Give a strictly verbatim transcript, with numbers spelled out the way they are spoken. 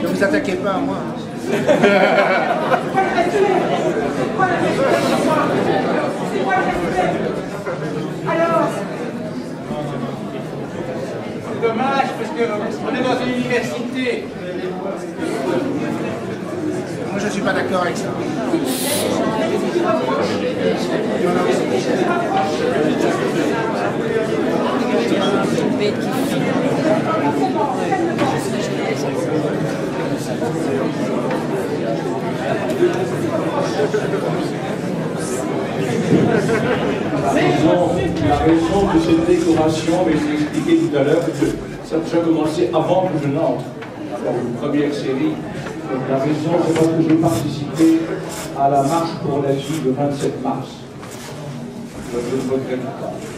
Ne vous attaquez pas à moi. C'est quoi le respect? Alors, c'est dommage parce qu'on est dans une université. Moi je ne suis pas d'accord avec ça. La raison de cette décoration, mais je l'ai expliqué tout à l'heure, que ça a déjà commencé avant que je n'entre dans une première série. Donc, la raison, c'est parce que j'ai participé à la marche pour l'Asie le vingt-sept mars. Je ne regrette pas.